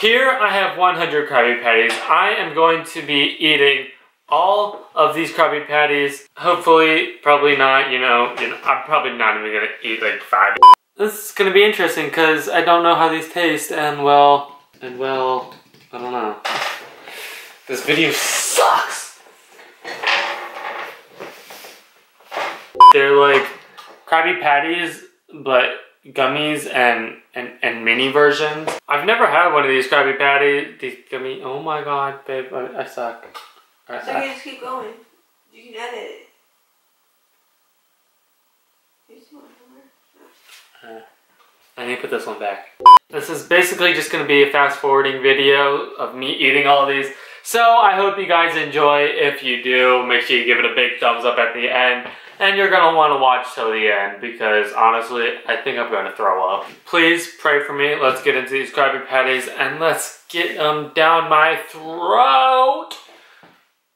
Here I have 100 Krabby Patties. I am going to be eating all of these Krabby Patties. Hopefully, probably not, you know I'm probably not even gonna eat like 5. This is gonna be interesting because I don't know how these taste and well, I don't know. This video sucks! They're like Krabby Patties, but gummies and mini versions. I've never had one of these Krabby Patties. These gummy, oh my god, babe, I suck. I suck. You just keep going. You can edit it. I need to put this one back. This is basically just going to be a fast forwarding video of me eating all these. So I hope you guys enjoy. If you do, make sure you give it a big thumbs up at the end. And you're going to want to watch till the end because honestly, I think I'm going to throw up. Please pray for me. Let's get into these Krabby Patties and let's get them down my throat.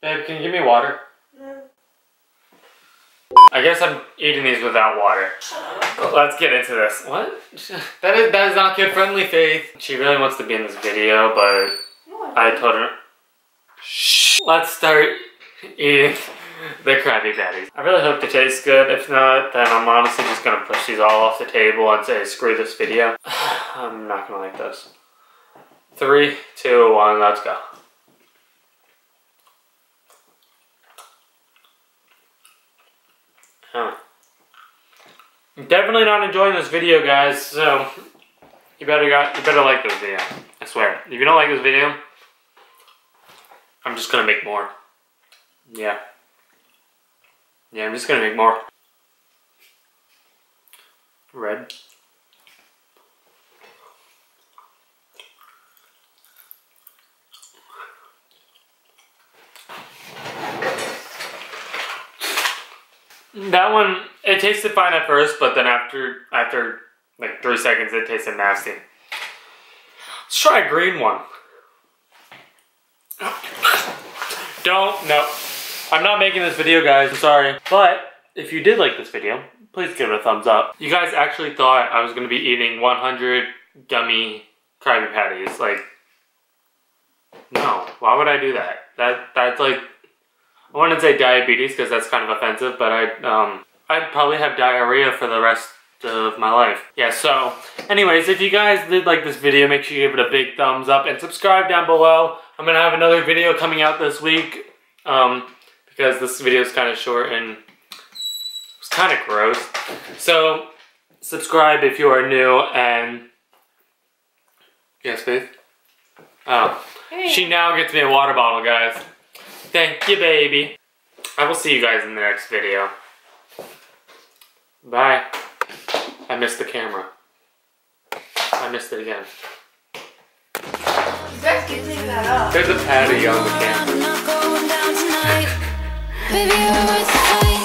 Babe, can you give me water? No. I guess I'm eating these without water. Let's get into this. What? That is not kid friendly, Faith. She really wants to be in this video, but I told her. Shh. Let's start eating the Krabby Patties. I really hope they taste good. If not, then I'm honestly just gonna push these all off the table and say, screw this video. I'm not gonna like this. 3, 2, 1, let's go. Huh. I'm definitely not enjoying this video, guys, so you better like this video. I swear. If you don't like this video, I'm just gonna make more. Yeah. Yeah, I'm just gonna make more. Red. That one, it tasted fine at first, but then after like 3 seconds, it tasted nasty. Let's try a green one. Don't, no. I'm not making this video, guys, I'm sorry. But if you did like this video, please give it a thumbs up. You guys actually thought I was gonna be eating 100 gummy Krabby Patties. Like, no, why would I do that? That's like, I wouldn't say diabetes because that's kind of offensive, but I'd probably have diarrhea for the rest of my life. Yeah, so anyways, if you guys did like this video, make sure you give it a big thumbs up and subscribe down below. I'm gonna have another video coming out this week because this video is kind of short and it's kind of gross. So subscribe if you are new and... Yes, Faith? Oh. Hey. She now gets me a water bottle, guys. Thank you, baby. I will see you guys in the next video. Bye. I missed the camera. I missed it again. You guys can take that up. There's a patty on the camera.